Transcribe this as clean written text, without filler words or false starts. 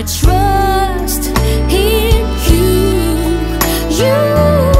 I trust in you.